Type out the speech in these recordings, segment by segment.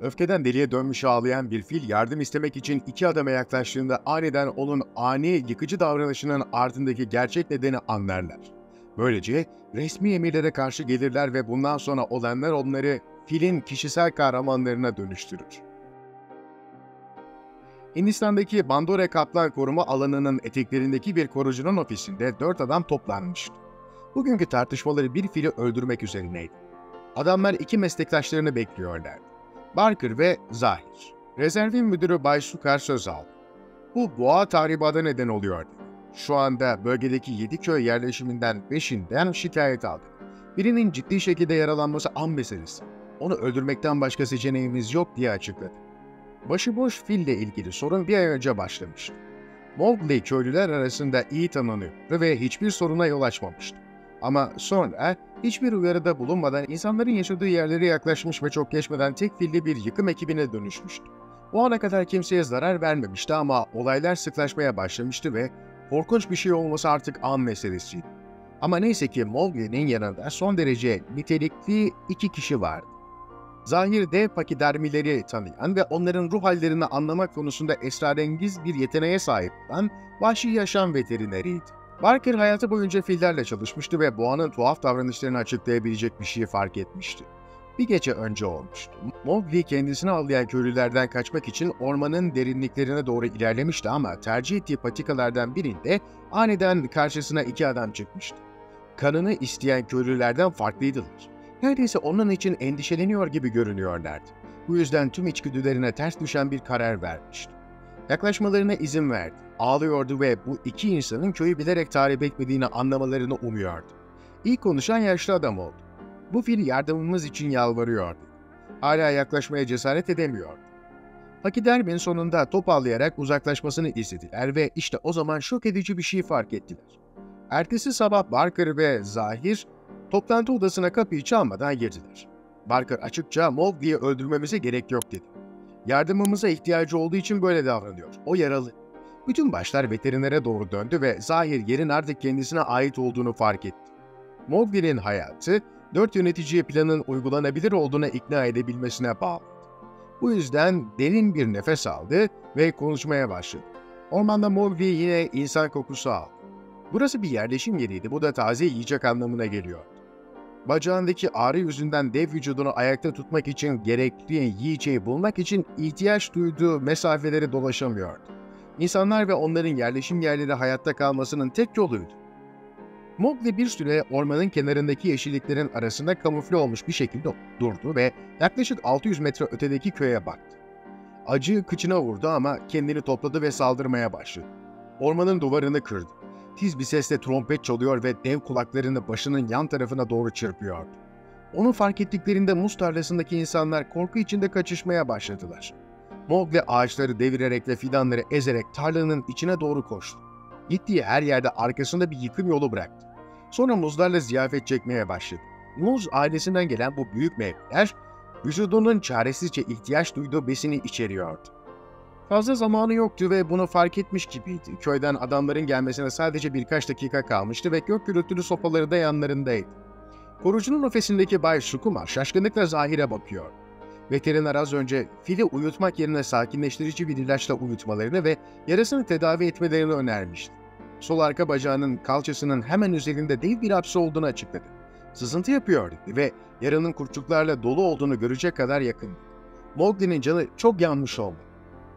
Öfkeden deliye dönmüş ağlayan bir fil yardım istemek için iki adama yaklaştığında aniden onun ani yıkıcı davranışının ardındaki gerçek nedeni anlarlar. Böylece resmi emirlere karşı gelirler ve bundan sonra olanlar onları filin kişisel kahramanlarına dönüştürür. Hindistan'daki Bandore Kaplan Koruma Alanı'nın eteklerindeki bir korucunun ofisinde 4 adam toplanmıştı. Bugünkü tartışmaları bir fili öldürmek üzerineydi. Adamlar iki meslektaşlarını bekliyorlardı. Barker ve Zahir. Rezervin müdürü Bay Sukar söz aldı. Bu boğa tahribata neden oluyordu. Şu anda bölgedeki 7 köy yerleşiminden 5'inden şikayet aldı. Birinin ciddi şekilde yaralanması an meselesi. Onu öldürmekten başka seçeneğimiz yok diye açıkladı. Başıboş fille ilgili sorun bir ay önce başlamıştı. Mowgli köylüler arasında iyi tanınıyordu ve hiçbir soruna yol açmamıştı. Ama sonra hiçbir uyarıda bulunmadan insanların yaşadığı yerlere yaklaşmış ve çok geçmeden tek filli bir yıkım ekibine dönüşmüştü. Bu ana kadar kimseye zarar vermemişti ama olaylar sıklaşmaya başlamıştı ve korkunç bir şey olması artık an meselesiydi. Ama neyse ki Mowgli'nin yanında son derece nitelikli 2 kişi vardı. Zahir dev pakidermileri tanıyan ve onların ruh hallerini anlamak konusunda esrarengiz bir yeteneğe sahip olan vahşi yaşam veterineriydi. Barker hayatı boyunca fillerle çalışmıştı ve boğanın tuhaf davranışlarını açıklayabilecek bir şeyi fark etmişti. Bir gece önce olmuştu. Mowgli kendisini avlayan köylülerden kaçmak için ormanın derinliklerine doğru ilerlemişti ama tercih ettiği patikalardan birinde aniden karşısına 2 adam çıkmıştı. Kanını isteyen köylülerden farklıydılar. Neredeyse onun için endişeleniyor gibi görünüyorlardı. Bu yüzden tüm içgüdülerine ters düşen bir karar vermişti. Yaklaşmalarına izin verdi, ağlıyordu ve bu 2 insanın köyü bilerek tahrip etmediğini anlamalarını umuyordu. İlk konuşan yaşlı adam oldu. Bu fil yardımımız için yalvarıyordu. Hala yaklaşmaya cesaret edemiyordu. Pakidermin sonunda toparlayarak uzaklaşmasını istediler ve işte o zaman şok edici bir şey fark ettiler. Ertesi sabah Barker ve Zahir toplantı odasına kapıyı çalmadan girdiler. Barker açıkça Mowgli'yi öldürmemize gerek yok dedi. Yardımımıza ihtiyacı olduğu için böyle davranıyor. O yaralı. Bütün başlar veterinere doğru döndü ve Zahir yerin artık kendisine ait olduğunu fark etti. Mowgli'nin hayatı 4 yöneticiye planın uygulanabilir olduğuna ikna edebilmesine bağlı. Bu yüzden derin bir nefes aldı ve konuşmaya başladı. Ormanda Mowgli yine insan kokusu aldı. Burası bir yerleşim yeriydi. Bu da taze yiyecek anlamına geliyordu. Bacağındaki ağrı yüzünden dev vücudunu ayakta tutmak için gerekli yiyeceği bulmak için ihtiyaç duyduğu mesafeleri dolaşamıyordu. İnsanlar ve onların yerleşim yerleri hayatta kalmasının tek yoluydu. Mowgli bir süre ormanın kenarındaki yeşilliklerin arasında kamufle olmuş bir şekilde durdu ve yaklaşık 600 metre ötedeki köye baktı. Acı kıçına vurdu ama kendini topladı ve saldırmaya başladı. Ormanın duvarını kırdı. Tiz bir sesle trompet çalıyor ve dev kulaklarını başının yan tarafına doğru çırpıyordu. Onu fark ettiklerinde muz tarlasındaki insanlar korku içinde kaçışmaya başladılar. Mowgli ağaçları devirerek ve fidanları ezerek tarlanın içine doğru koştu. Gittiği her yerde arkasında bir yıkım yolu bıraktı. Sonra muzlarla ziyafet çekmeye başladı. Muz ailesinden gelen bu büyük meyveler, vücudunun çaresizce ihtiyaç duyduğu besini içeriyordu. Fazla zamanı yoktu ve bunu fark etmiş gibiydi. Köyden adamların gelmesine sadece birkaç dakika kalmıştı ve gök gürültülü sopaları da yanlarındaydı. Korucunun ofisindeki Bay Sukuma şaşkınlıkla Zahir'e bakıyor. Veteriner az önce fili uyutmak yerine sakinleştirici bir ilaçla uyutmalarını ve yarasını tedavi etmelerini önermişti. Sol arka bacağının kalçasının hemen üzerinde dev bir hapse olduğunu açıkladı. Sızıntı yapıyordu ve yaranın kurtçuklarla dolu olduğunu görecek kadar yakındı. Mowgli'nin canı çok yanmış oldu.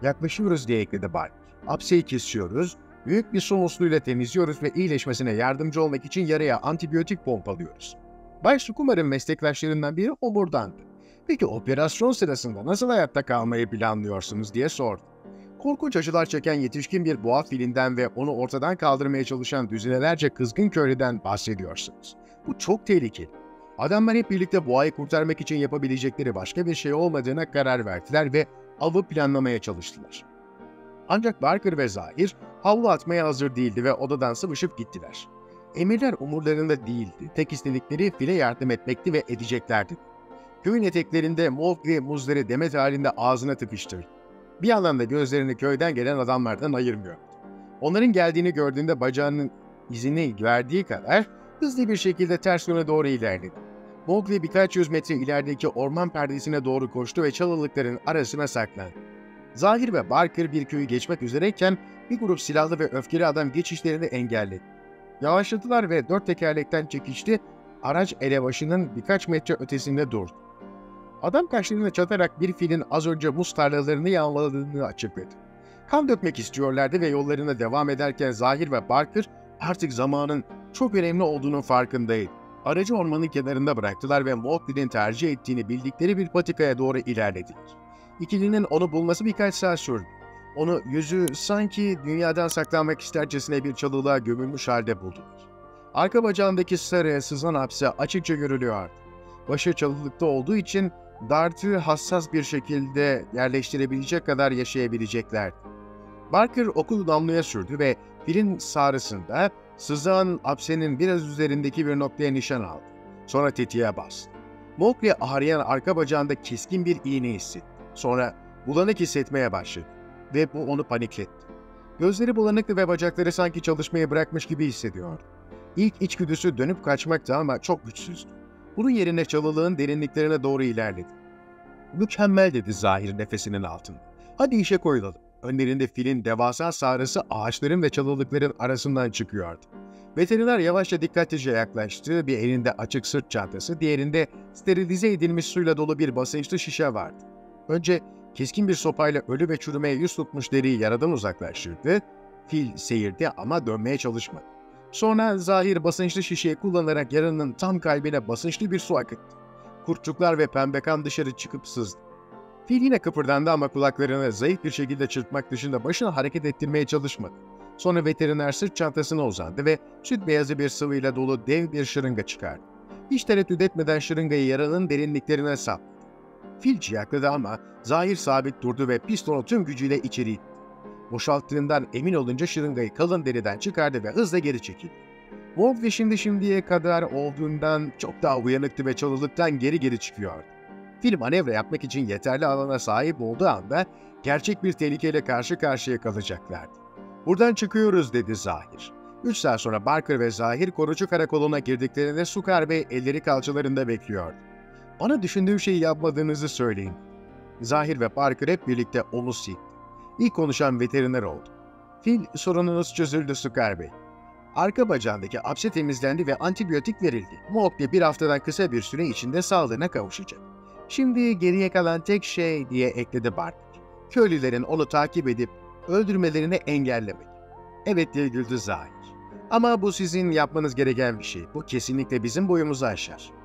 Yaklaşıyoruz diye ekledi Barker. Apseyi kesiyoruz, büyük bir su musluyla temizliyoruz ve iyileşmesine yardımcı olmak için yaraya antibiyotik pompalıyoruz. Bay Sukumar'ın meslektaşlarından biri omurdandı. Peki operasyon sırasında nasıl hayatta kalmayı planlıyorsunuz diye sordu. Korkunç acılar çeken yetişkin bir boğa filinden ve onu ortadan kaldırmaya çalışan düzinelerce kızgın köylüden bahsediyorsunuz. Bu çok tehlikeli. Adamlar hep birlikte boğayı kurtarmak için yapabilecekleri başka bir şey olmadığına karar verdiler ve avı planlamaya çalıştılar. Ancak Barker ve Zahir havlu atmaya hazır değildi ve odadan sıvışıp gittiler. Emirler umurlarında değildi. Tek istedikleri file yardım etmekti ve edeceklerdi. Köyün eteklerinde Mowgli muzları demet halinde ağzına tıkıştırdı. Bir yandan da gözlerini köyden gelen adamlardan ayırmıyordu. Onların geldiğini gördüğünde bacağının izini verdiği kadar hızlı bir şekilde ters yöne doğru ilerledi. Mowgli birkaç yüz metre ilerideki orman perdesine doğru koştu ve çalılıkların arasına saklandı. Zahir ve Barker bir köyü geçmek üzereyken bir grup silahlı ve öfkeli adam geçişlerini engelledi. Yavaşladılar ve dört tekerlekten çekişti, araç elebaşının birkaç metre ötesinde durdu. Adam kaşlarını çatarak bir filin az önce muz tarlalarını yağmaladığını açıkladı. Kan dökmek istiyorlardı ve yollarına devam ederken Zahir ve Barker artık zamanın çok önemli olduğunun farkındaydı. Aracı ormanın kenarında bıraktılar ve Mowgli'nin tercih ettiğini bildikleri bir patikaya doğru ilerlediler. İkilinin onu bulması birkaç saat sürdü. Onu yüzü sanki dünyadan saklanmak istercesine bir çalılığa gömülmüş halde buldular. Arka bacağındaki sarı sızan hapse açıkça görülüyordu. Başı çalılıkta olduğu için dartı hassas bir şekilde yerleştirebilecek kadar yaşayabileceklerdi. Barker okulu damlaya sürdü ve filin sarısında sızan hapsenin biraz üzerindeki bir noktaya nişan aldı. Sonra tetiğe bastı. Mowgli ağrıyan arka bacağında keskin bir iğne hissetti. Sonra bulanık hissetmeye başladı ve bu onu panikletti. Gözleri bulanıktı ve bacakları sanki çalışmayı bırakmış gibi hissediyordu. İlk içgüdüsü dönüp kaçmaktı ama çok güçsüzdü. Bunun yerine çalılığın derinliklerine doğru ilerledi. "Mükemmel," dedi Zahir nefesinin altında. "Hadi işe koyulalım." Önlerinde filin devasa sarısı ağaçların ve çalılıkların arasından çıkıyordu. Veteriner yavaşça dikkatlice yaklaştı. Bir elinde açık sırt çantası, diğerinde sterilize edilmiş suyla dolu bir basınçlı şişe vardı. Önce keskin bir sopayla ölü ve çürümeye yüz tutmuş deriyi yaradan uzaklaştırdı. Fil seyirdi ama dönmeye çalışmadı. Sonra Zahir basınçlı şişeyi kullanarak yaranın tam kalbine basınçlı bir su akıttı. Kurtçuklar ve pembe kan dışarı çıkıp sızdı. Fil yine kıpırdandı ama kulaklarını zayıf bir şekilde çırpmak dışında başını hareket ettirmeye çalışmadı. Sonra veteriner sırt çantasına uzandı ve süt beyazı bir sıvıyla dolu dev bir şırınga çıkardı. Hiç tereddüt etmeden şırıngayı yaranın derinliklerine sapladı. Fil ciyakladı ama Zahir sabit durdu ve pistonu tüm gücüyle içeri itti. Boşalttığından emin olunca şırıngayı kalın deriden çıkardı ve hızla geri çekildi. Mowgli şimdiye kadar olduğundan çok daha uyanıktı ve çalılıktan geri çıkıyordu. Fil manevra yapmak için yeterli alana sahip olduğu anda gerçek bir tehlikeyle karşı karşıya kalacaklardı. "Buradan çıkıyoruz," dedi Zahir. 3 saat sonra Barker ve Zahir korucu karakoluna girdiklerinde Sukar Bey elleri kalçalarında bekliyordu. "Bana düşündüğüm şeyi yapmadığınızı söyleyin." Zahir ve Barker hep birlikte omuz silkti. İlk konuşan veteriner oldu. "Fil, sorununuz çözüldü Sukar Bey. Arka bacağındaki hapse temizlendi ve antibiyotik verildi. Mowgli bir haftadan kısa bir süre içinde sağlığına kavuşacak. Şimdi geriye kalan tek şey," diye ekledi Barker, "köylülerin onu takip edip öldürmelerini engellemek." "Evet," diye güldü Zahir. "Ama bu sizin yapmanız gereken bir şey. Bu kesinlikle bizim boyumuzu aşar."